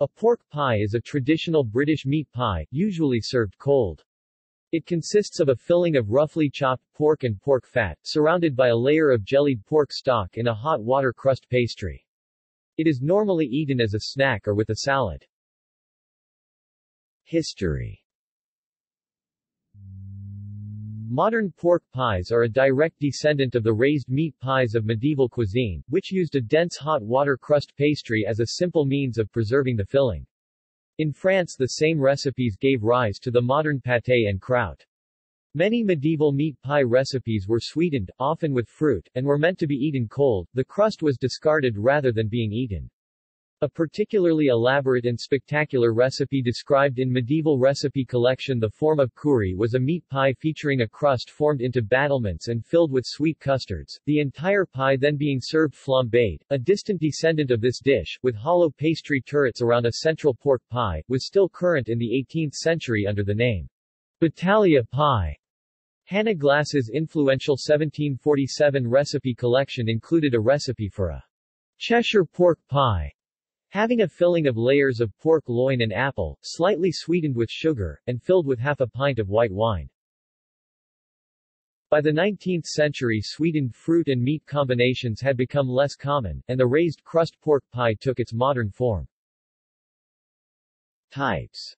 A pork pie is a traditional British meat pie, usually served cold. It consists of a filling of roughly chopped pork and pork fat, surrounded by a layer of jellied pork stock in a hot water crust pastry. It is normally eaten as a snack or with a salad. History. Modern pork pies are a direct descendant of the raised meat pies of medieval cuisine, which used a dense hot water crust pastry as a simple means of preserving the filling. In France, the same recipes gave rise to the modern pâté en croûte. Many medieval meat pie recipes were sweetened, often with fruit, and were meant to be eaten cold. The crust was discarded rather than being eaten. A particularly elaborate and spectacular recipe described in medieval recipe collection The Form of Curye was a meat pie featuring a crust formed into battlements and filled with sweet custards, the entire pie then being served flambéed. A distant descendant of this dish, with hollow pastry turrets around a central pork pie, was still current in the 18th century under the name Batalia pie. Hannah Glass's influential 1747 recipe collection included a recipe for a Cheshire pork pie, having a filling of layers of pork loin and apple, slightly sweetened with sugar, and filled with half a pint of white wine. By the 19th century, sweetened fruit and meat combinations had become less common, and the raised crust pork pie took its modern form. Types.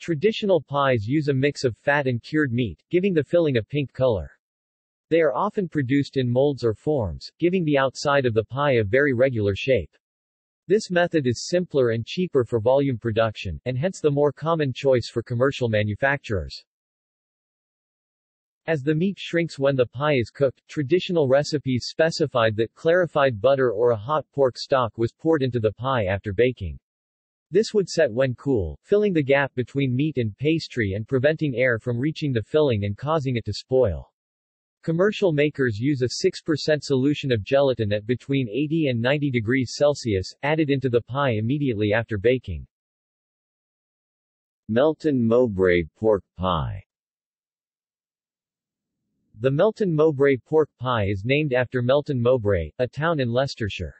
Traditional pies use a mix of fat and cured meat, giving the filling a pink color. They are often produced in molds or forms, giving the outside of the pie a very regular shape. This method is simpler and cheaper for volume production, and hence the more common choice for commercial manufacturers. As the meat shrinks when the pie is cooked, traditional recipes specified that clarified butter or a hot pork stock was poured into the pie after baking. This would set when cool, filling the gap between meat and pastry and preventing air from reaching the filling and causing it to spoil. Commercial makers use a 6% solution of gelatin at between 80 and 90 degrees Celsius, added into the pie immediately after baking. Melton Mowbray pork pie. The Melton Mowbray pork pie is named after Melton Mowbray, a town in Leicestershire.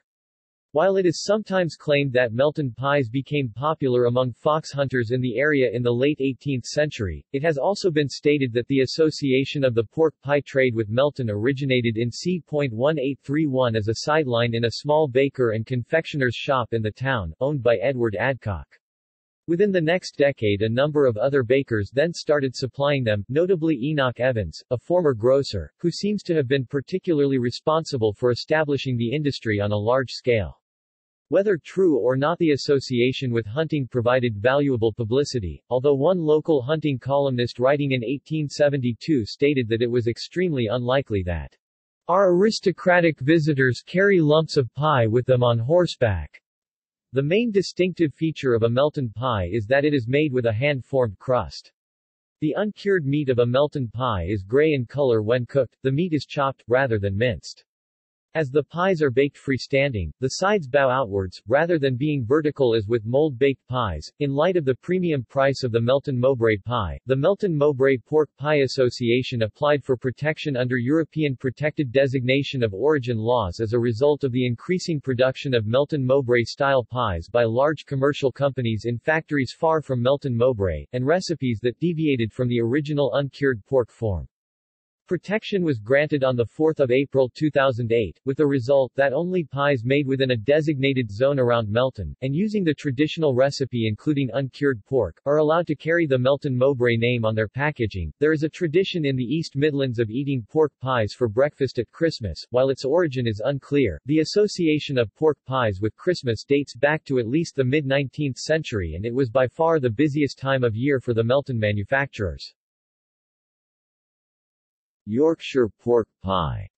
While it is sometimes claimed that Melton pies became popular among fox hunters in the area in the late 18th century, it has also been stated that the association of the pork pie trade with Melton originated in c. 1831 as a sideline in a small baker and confectioner's shop in the town, owned by Edward Adcock. Within the next decade, a number of other bakers then started supplying them, notably Enoch Evans, a former grocer, who seems to have been particularly responsible for establishing the industry on a large scale. Whether true or not, the association with hunting provided valuable publicity, although one local hunting columnist writing in 1872 stated that it was extremely unlikely that our aristocratic visitors carry lumps of pie with them on horseback. The main distinctive feature of a Melton pie is that it is made with a hand-formed crust. The uncured meat of a Melton pie is gray in color when cooked. The meat is chopped, rather than minced. As the pies are baked freestanding, the sides bow outwards, rather than being vertical as with mold-baked pies. In light of the premium price of the Melton Mowbray pie, the Melton Mowbray Pork Pie Association applied for protection under European Protected Designation of Origin laws as a result of the increasing production of Melton Mowbray-style pies by large commercial companies in factories far from Melton Mowbray, and recipes that deviated from the original uncured pork form. Protection was granted on 4 April 2008, with the result that only pies made within a designated zone around Melton, and using the traditional recipe including uncured pork, are allowed to carry the Melton Mowbray name on their packaging. There is a tradition in the East Midlands of eating pork pies for breakfast at Christmas. While its origin is unclear, the association of pork pies with Christmas dates back to at least the mid-19th century, and it was by far the busiest time of year for the Melton manufacturers. Yorkshire pork pie.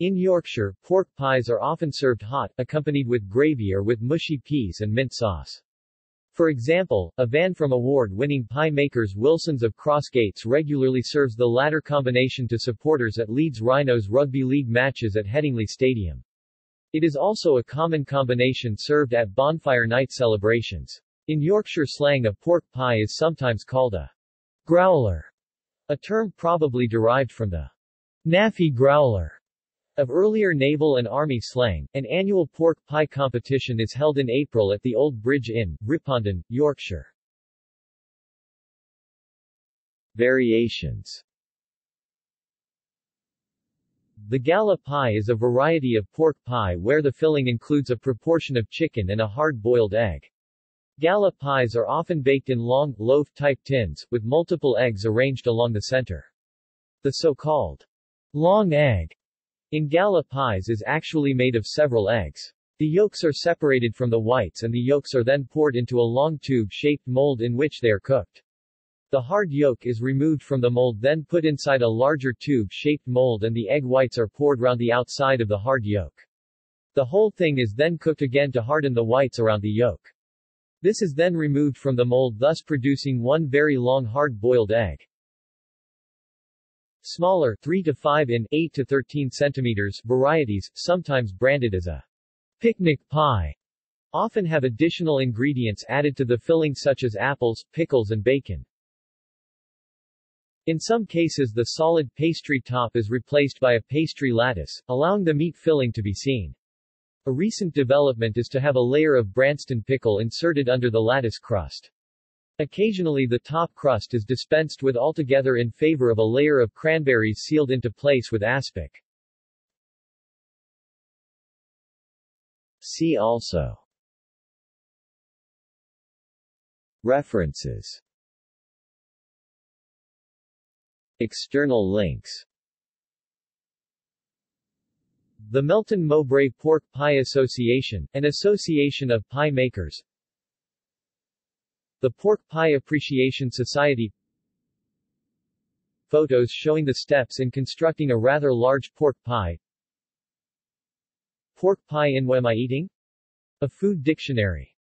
In Yorkshire, pork pies are often served hot, accompanied with gravy or with mushy peas and mint sauce. For example, a van from award-winning pie makers Wilsons of Crossgates regularly serves the latter combination to supporters at Leeds Rhinos rugby league matches at Headingley Stadium. It is also a common combination served at bonfire night celebrations. In Yorkshire slang, a pork pie is sometimes called a growler, a term probably derived from the naffy growler, Of earlier naval and army slang, an annual pork pie competition is held in April at the Old Bridge Inn, Ripponden, Yorkshire. Variations. The gala pie is a variety of pork pie where the filling includes a proportion of chicken and a hard-boiled egg. Gala pies are often baked in long, loaf-type tins, with multiple eggs arranged along the center. The so-called long egg in gala pies is actually made of several eggs. The yolks are separated from the whites and the yolks are then poured into a long tube-shaped mold in which they are cooked. The hard yolk is removed from the mold, then put inside a larger tube-shaped mold, and the egg whites are poured round the outside of the hard yolk. The whole thing is then cooked again to harden the whites around the yolk. This is then removed from the mold, thus producing one very long hard-boiled egg. Smaller 3 to 5 in 8 to 13 centimeters varieties, sometimes branded as a picnic pie, often have additional ingredients added to the filling such as apples, pickles and bacon. In some cases the solid pastry top is replaced by a pastry lattice, allowing the meat filling to be seen. A recent development is to have a layer of Branston pickle inserted under the lattice crust. Occasionally the top crust is dispensed with altogether in favor of a layer of cranberries sealed into place with aspic. See also. References. External links. The Melton Mowbray Pork Pie Association, an association of pie makers. The Pork Pie Appreciation Society. Photos showing the steps in constructing a rather large pork pie. Pork pie in Am I Eating? A food dictionary.